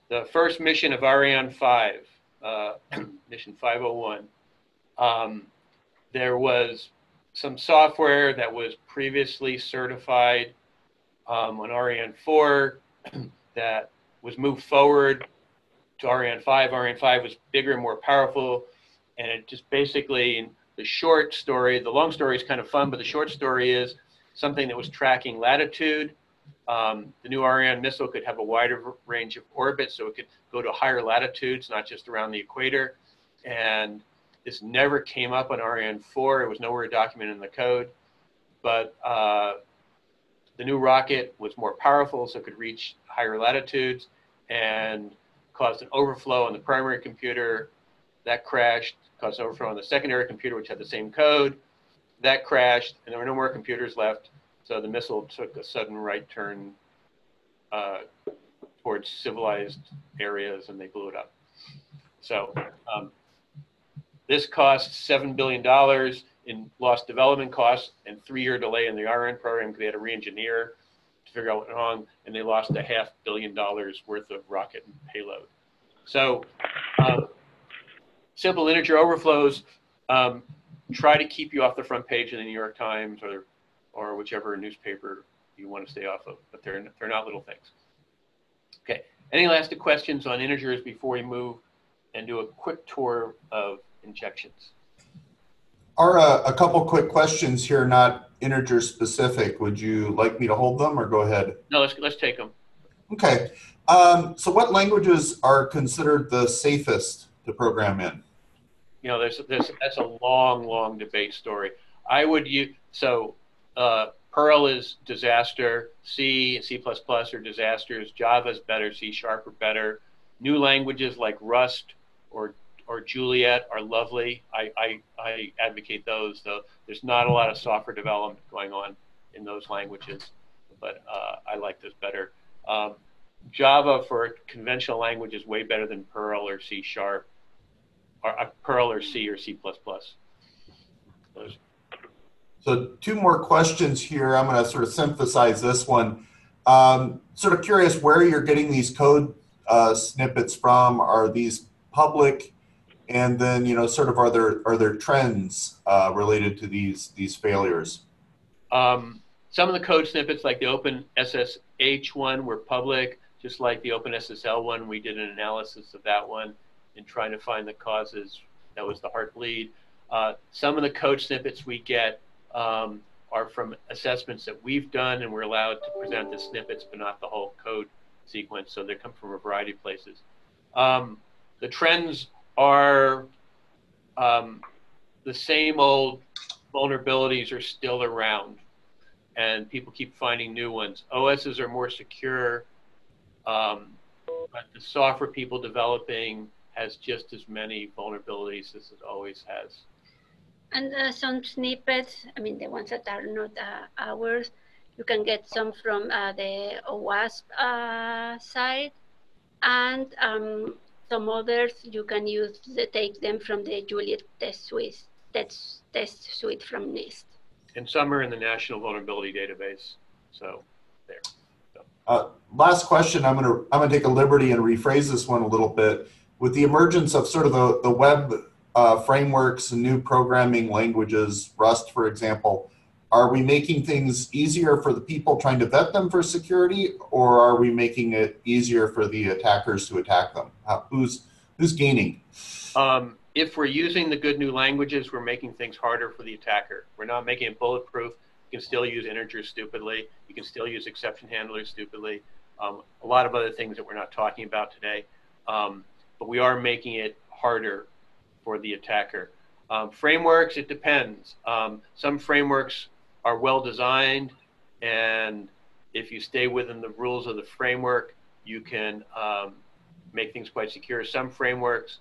The first mission of Ariane five, uh, mission five oh one, um, there was some software that was previously certified um, on Ariane four that was moved forward to Ariane five. Ariane five was bigger and more powerful, and it just basically, in the short story, the long story is kind of fun, but the short story is something that was tracking latitude. Um, the new Ariane missile could have a wider range of orbit, so it could go to higher latitudes, not just around the equator. And this never came up on Ariane four. It was nowhere documented in the code. But uh, the new rocket was more powerful, so it could reach higher latitudes, and caused an overflow on the primary computer. That crashed, caused an overflow on the secondary computer, which had the same code. That crashed, and there were no more computers left. So the missile took a sudden right turn uh, towards civilized areas, and they blew it up. So um, this cost seven billion dollars in lost development costs and three-year delay in the Ariane program because they had to re-engineer to figure out what went wrong, and they lost a half billion dollars worth of rocket and payload. So um, simple integer overflows um, try to keep you off the front page of the New York Times or or whichever newspaper you want to stay off of, but they're, they're not little things. Okay, any last questions on integers before we move and do a quick tour of injections? Are uh, a couple quick questions here, not integer specific. Would you like me to hold them or go ahead? No, let's, let's take them. Okay, um, so what languages are considered the safest to program in? You know, there's, there's, that's a long, long debate story. I would use, so, Uh, Perl is disaster, C and C plus plus are disasters, Java is better, C sharp are better. New languages like Rust or, or Juliet are lovely. I, I, I advocate those, though there's not a lot of software development going on in those languages, but uh, I like those better. Um, Java for conventional language is way better than Perl or C sharp, or uh, Perl or C or C plus plus. Those So two more questions here. I'm going to sort of synthesize this one. Um, sort of curious where you're getting these code uh, snippets from. Are these public? And then, you know, sort of are there are there trends uh, related to these these failures? Um, some of the code snippets, like the OpenSSH one, were public. Just like the OpenSSL one, we did an analysis of that one in trying to find the causes. That was the Heartbleed. Uh, some of the code snippets we get Um, are from assessments that we've done, and we're allowed to present the snippets but not the whole code sequence, so they come from a variety of places. Um, the trends are um, the same old vulnerabilities are still around, and people keep finding new ones. O Ss are more secure, um, but the software people developing has just as many vulnerabilities as it always has. And uh, some snippets, I mean, the ones that are not uh, ours, you can get some from uh, the OWASP uh, site, and um, some others you can use to take them from the Juliet test suite, test, test suite from NIST. And some are in the National Vulnerability Database, so there. So. Uh, last question, I'm gonna, I'm gonna take a liberty and rephrase this one a little bit. With the emergence of sort of the, the web Uh, frameworks and new programming languages, Rust, for example, are we making things easier for the people trying to vet them for security, or are we making it easier for the attackers to attack them? Uh, who's, who's gaining? Um, if we're using the good new languages, we're making things harder for the attacker. We're not making it bulletproof. You can still use integers stupidly. You can still use exception handlers stupidly. Um, a lot of other things that we're not talking about today, um, but we are making it harder for the attacker. Um, frameworks, it depends. Um, some frameworks are well designed, and if you stay within the rules of the framework, you can um, make things quite secure. Some frameworks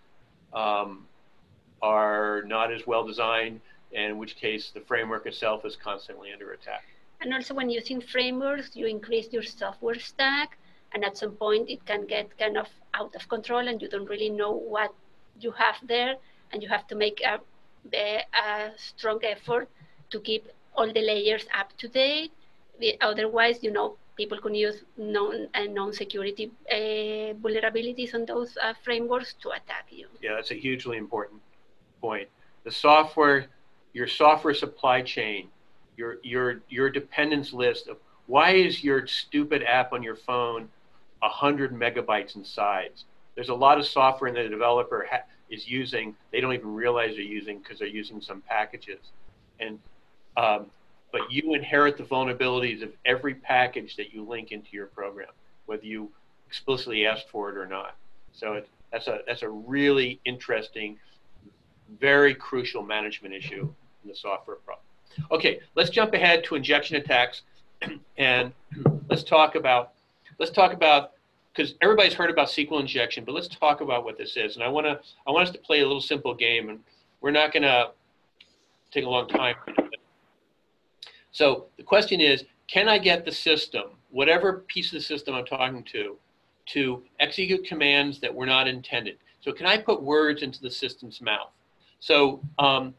um, are not as well designed. and in which case the framework itself is constantly under attack. And also when using frameworks, you increase your software stack, and at some point it can get kind of out of control and you don't really know what you have there, and you have to make a, a strong effort to keep all the layers up to date. Otherwise, you know, people can use known and known security uh, vulnerabilities on those uh, frameworks to attack you. Yeah, that's a hugely important point. The software, your software supply chain, your your your dependence list of why is your stupid app on your phone one hundred megabytes in size? There's a lot of software that a developer ha is using. They don't even realize they're using because they're using some packages. And um, but you inherit the vulnerabilities of every package that you link into your program, whether you explicitly asked for it or not. So it, that's a that's a really interesting, very crucial management issue in the software problem. Okay, let's jump ahead to injection attacks, and let's talk about let's talk about because everybody's heard about S Q L injection, but let's talk about what this is. And I want to I want us to play a little simple game, and we're not going to take a long time. So the question is, can I get the system, whatever piece of the system I'm talking to, to execute commands that were not intended? So can I put words into the system's mouth? So, um,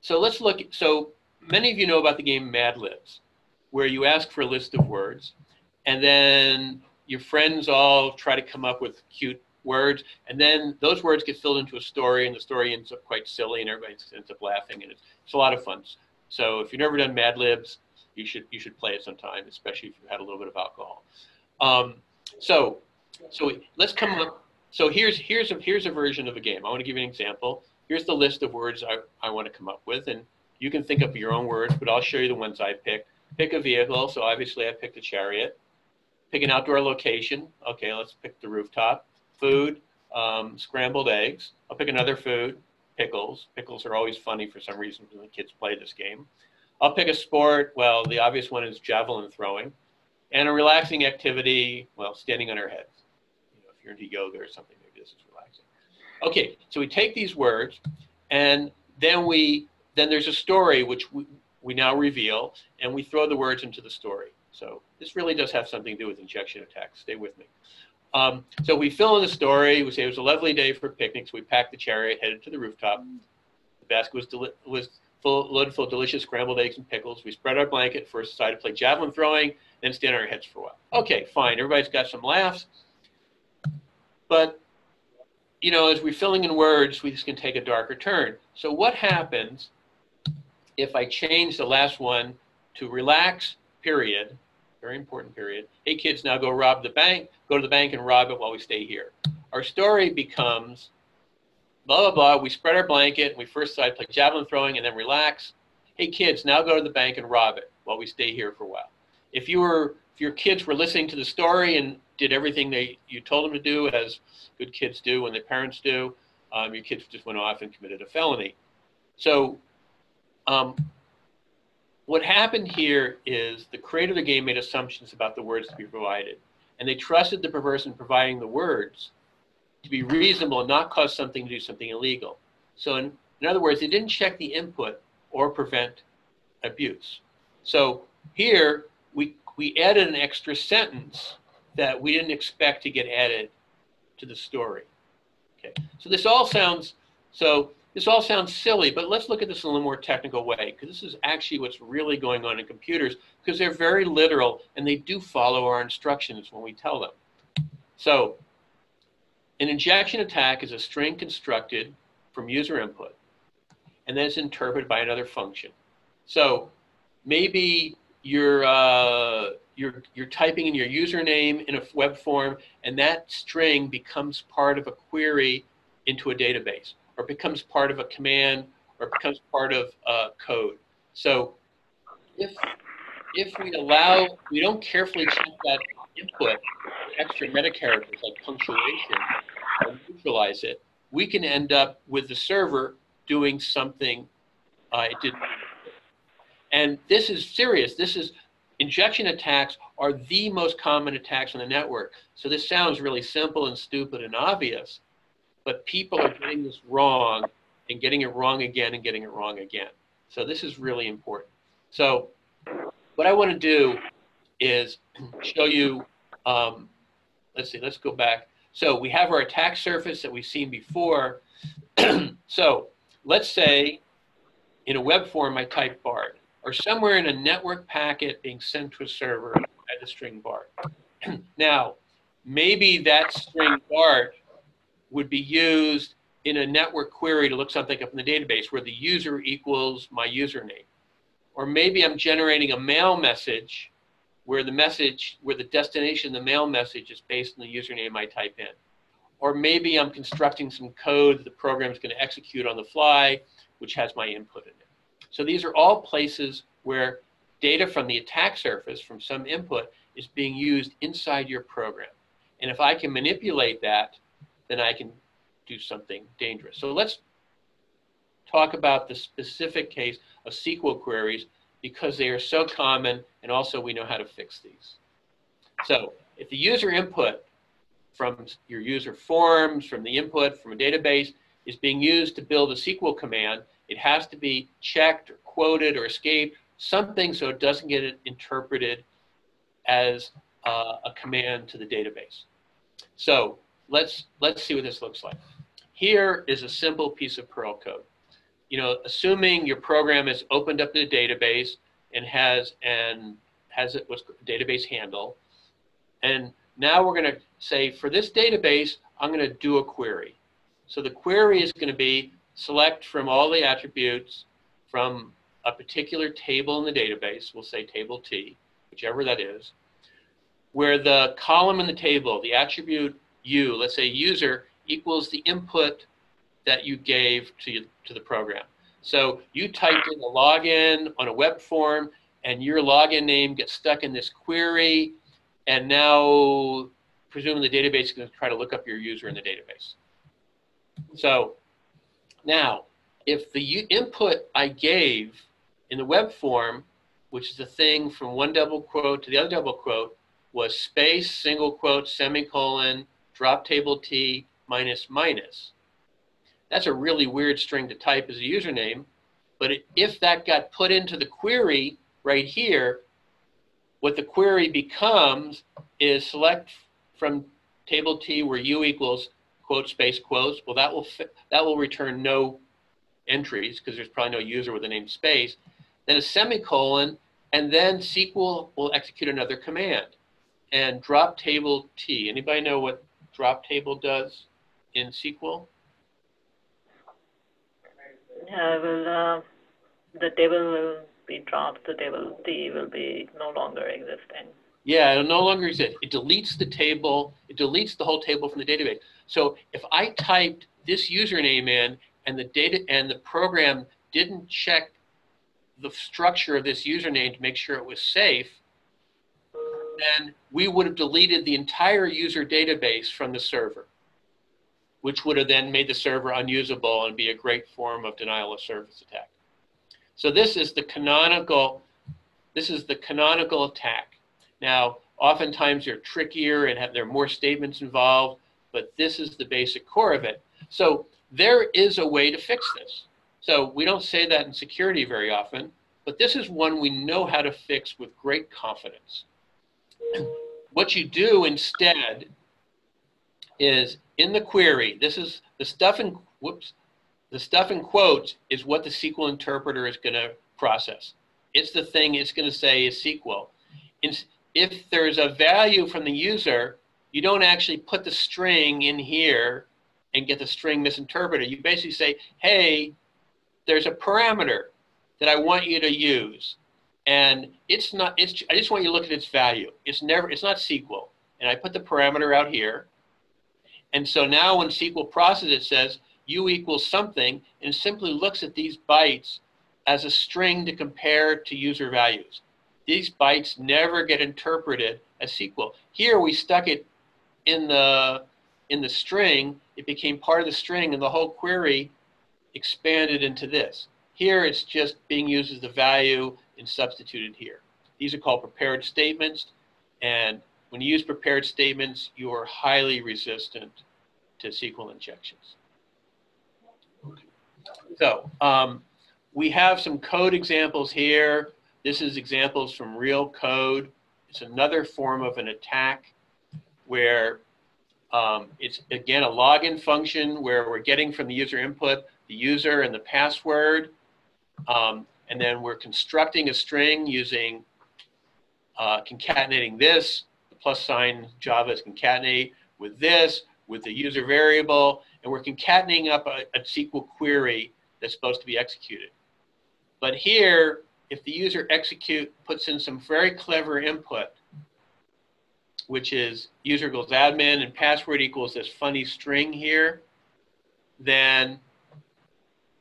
so let's look, so many of you know about the game Mad Libs, where you ask for a list of words, and then your friends all try to come up with cute words, and then those words get filled into a story, and the story ends up quite silly, and everybody ends up laughing, and it's, it's a lot of fun. So if you've never done Mad Libs, you should you should play it sometime, especially if you had a little bit of alcohol. Um, so so let's come up. So here's here's a here's a version of a game. I want to give you an example. Here's the list of words I I want to come up with, and you can think up your own words, but I'll show you the ones I picked. Pick a vehicle. So obviously I picked a chariot. Pick an outdoor location. Okay, let's pick the rooftop. Food, um, scrambled eggs. I'll pick another food. Pickles. Pickles are always funny for some reason when the kids play this game. I'll pick a sport. Well, the obvious one is javelin throwing. And a relaxing activity, well, standing on our heads. You know, if you're into yoga or something, maybe this is relaxing. Okay, so we take these words, and then we then there's a story which we, we now reveal, and we throw the words into the story. So this really does have something to do with injection attacks. Stay with me. Um, so we fill in the story. We say it was a lovely day for picnics. We packed the chariot, headed to the rooftop. The basket was, deli was full, loaded full of delicious scrambled eggs and pickles. We spread our blanket, first decided to play javelin throwing, then stand on our heads for a while. Okay, fine. Everybody's got some laughs. But, you know, as we're filling in words, we just can take a darker turn. So what happens if I change the last one to relax, period, very important period. Hey kids, now go rob the bank, go to the bank and rob it while we stay here. Our story becomes blah, blah, blah. We spread our blanket and we first decide play javelin throwing and then relax. Hey kids, now go to the bank and rob it while we stay here for a while. If you were, if your kids were listening to the story and did everything they, you told them to do, as good kids do when their parents do, um, your kids just went off and committed a felony. So um, what happened here is the creator of the game made assumptions about the words to be provided, and they trusted the person providing the words to be reasonable and not cause something to do something illegal. So in, in other words, they didn't check the input or prevent abuse. So here we, we added an extra sentence that we didn't expect to get added to the story. Okay. So this all sounds, so This all sounds silly, but let's look at this in a little more technical way, because this is actually what's really going on in computers, because they're very literal and they do follow our instructions when we tell them. So an injection attack is a string constructed from user input, and then it's interpreted by another function. So maybe you're, uh, you're, you're typing in your username in a web form, and that string becomes part of a query into a database, or becomes part of a command, or becomes part of uh, code. So if, if we allow, we don't carefully check that input, extra meta characters like punctuation, and neutralize it, we can end up with the server doing something uh, it didn't. And this is serious. This is, injection attacks are the most common attacks on the network. So this sounds really simple and stupid and obvious, but people are getting this wrong and getting it wrong again and getting it wrong again. So this is really important. So what I want to do is show you, um, let's see, let's go back. So we have our attack surface that we've seen before. So let's say in a web form, I type Bart, or somewhere in a network packet being sent to a server at the string Bart. Now, maybe that string Bart would be used in a network query to look something up in the database where the user equals my username. Or maybe I'm generating a mail message where the message, where the destination, the mail message is based on the username I type in. Or maybe I'm constructing some code that the program is going to execute on the fly, which has my input in it. So these are all places where data from the attack surface, from some input, is being used inside your program. And if I can manipulate that, then I can do something dangerous. So let's talk about the specific case of S Q L queries because they are so common, and also we know how to fix these. So if the user input from your user forms, from the input from a database is being used to build a S Q L command, it has to be checked or quoted or escaped, something so it doesn't get it interpreted as uh, a command to the database. So let's, let's see what this looks like. Here is a simple piece of Perl code. You know, assuming your program has opened up the database and has an has it was database handle, and now we're going to say for this database, I'm going to do a query. So the query is going to be select from all the attributes from a particular table in the database. We'll say table T, whichever that is, where the column in the table, the attribute U, let's say user, equals the input that you gave to, you, to the program. So you typed in a login on a web form, and your login name gets stuck in this query, and now presumably the database is going to try to look up your user in the database. So now, if the input I gave in the web form, which is the thing from one double quote to the other double quote, was space, single quote, semicolon, drop table T, minus, minus. That's a really weird string to type as a username, but if that got put into the query right here, what the query becomes is select from table T where U equals quote space quotes. Well, that will that will return no entries because there's probably no user with the name space. Then a semicolon, and then S Q L will execute another command. And drop table T. Anybody know what drop table does in S Q L? Yeah, will, uh, the table will be dropped. The table T will be no longer existing. Yeah, it'll no longer exist. It deletes the table. It deletes the whole table from the database. So if I typed this username in and the data and the program didn't check the structure of this username to make sure it was safe, then we would have deleted the entire user database from the server, which would have then made the server unusable and be a great form of denial of service attack. So this is the canonical, this is the canonical attack. Now, oftentimes they're trickier and have, there are more statements involved, but this is the basic core of it. So there is a way to fix this. So we don't say that in security very often, but this is one we know how to fix with great confidence. What you do instead is in the query, this is the stuff in, whoops, the stuff in quotes is what the S Q L interpreter is going to process. It's the thing it's going to say is S Q L. If there's a value from the user, you don't actually put the string in here and get the string misinterpreted. You basically say, hey, there's a parameter that I want you to use. And it's not, it's, I just want you to look at its value. It's never, it's not S Q L. And I put the parameter out here. And so now when S Q L processes, it says U equals something and simply looks at these bytes as a string to compare to user values. These bytes never get interpreted as S Q L. Here we stuck it in the, in the string. It became part of the string and the whole query expanded into this. Here it's just being used as the value and substituted here. These are called prepared statements, and when you use prepared statements, you are highly resistant to S Q L injections. Okay. So um, we have some code examples here. This is examples from real code. It's another form of an attack where um, it's, again, a login function where we're getting from the user input the user and the password. Um, and then we're constructing a string using uh, concatenating this, the plus sign Java is concatenate with this, with the user variable, and we're concatenating up a, a S Q L query that's supposed to be executed. But here, if the user execute puts in some very clever input, which is user equals admin and password equals this funny string here, then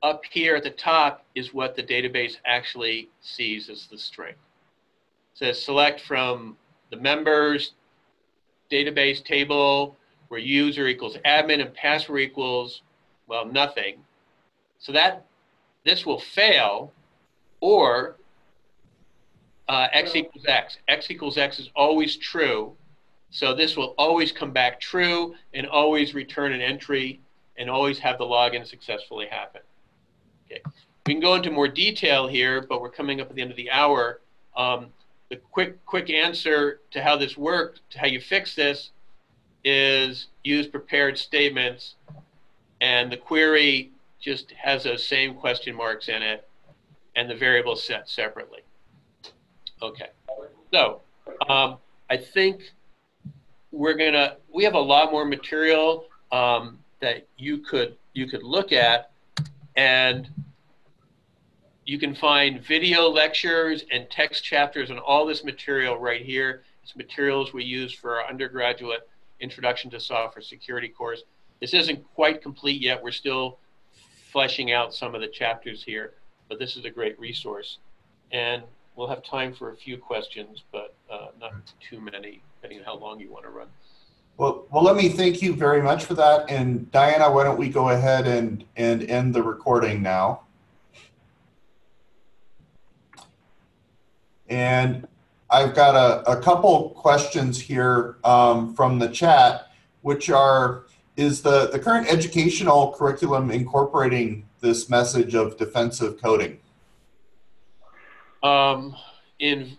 up here at the top is what the database actually sees as the string. It says select from the members database table where user equals admin and password equals, well, nothing. So that this will fail, or uh, x equals x. X equals x is always true. So this will always come back true and always return an entry and always have the login successfully happen. Okay. We can go into more detail here, but we're coming up at the end of the hour. Um, the quick, quick answer to how this worked, to how you fix this, is use prepared statements, and the query just has those same question marks in it, and the variable set separately. Okay, so um, I think we're gonna, we have a lot more material um, that you could, you could look at, and you can find video lectures and text chapters and all this material right here. It's materials we use for our undergraduate Introduction to Software Security course. This isn't quite complete yet. We're still fleshing out some of the chapters here, but this is a great resource. And we'll have time for a few questions, but uh, not too many, depending on how long you want to run. Well, well, let me thank you very much for that. And Diana, why don't we go ahead and, and end the recording now. And I've got a, a couple questions here um, from the chat, which are, is the, the current educational curriculum incorporating this message of defensive coding? Um, in,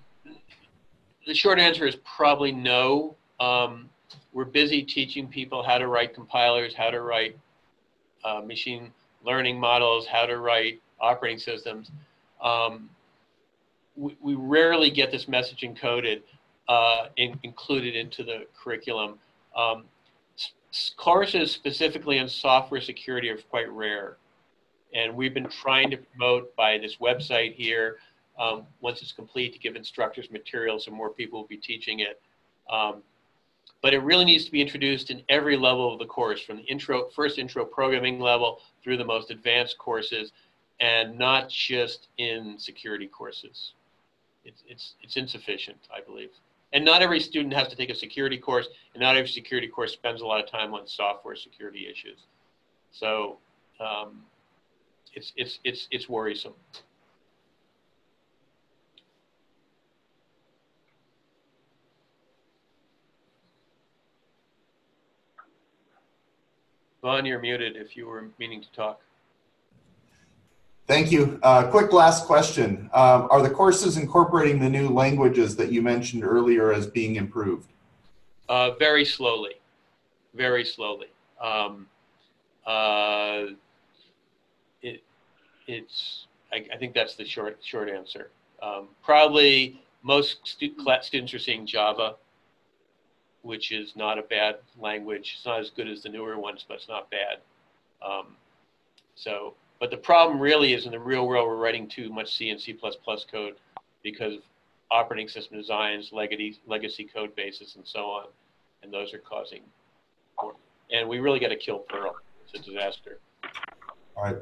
the short answer is probably no. Um, we're busy teaching people how to write compilers, how to write uh, machine learning models, how to write operating systems. Um, We rarely get this message encoded, uh, in, included into the curriculum. Um, courses specifically on software security are quite rare. And we've been trying to promote by this website here, um, once it's complete, to give instructors materials and more people will be teaching it. Um, but it really needs to be introduced in every level of the course, from the intro, first intro programming level through the most advanced courses, and not just in security courses. It's, it's, it's insufficient, I believe. And not every student has to take a security course, and not every security course spends a lot of time on software security issues. So um, it's, it's, it's, it's worrisome. Vaughn, you're muted if you were meaning to talk. Thank you. Uh, quick last question. Um, are the courses incorporating the new languages that you mentioned earlier as being improved? Uh, very slowly, very slowly. Um, uh, it, it's, I, I think that's the short, short answer. Um, probably most stu students are seeing Java, which is not a bad language. It's not as good as the newer ones, but it's not bad. Um, so. But the problem really is in the real world, we're writing too much C and C plus plus code because of operating system designs, legacy, legacy code bases, and so on. And those are causing more. And we really got to kill Perl. It's a disaster. All right.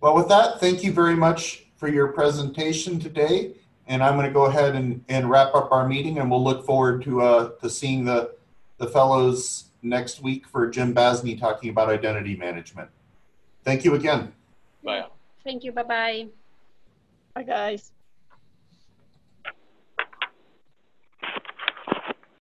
Well, with that, thank you very much for your presentation today. And I'm going to go ahead and, and wrap up our meeting. And we'll look forward to, uh, to seeing the, the fellows next week for Jim Basney talking about identity management. Thank you again. Bye. Thank you. Bye-bye. Bye, guys.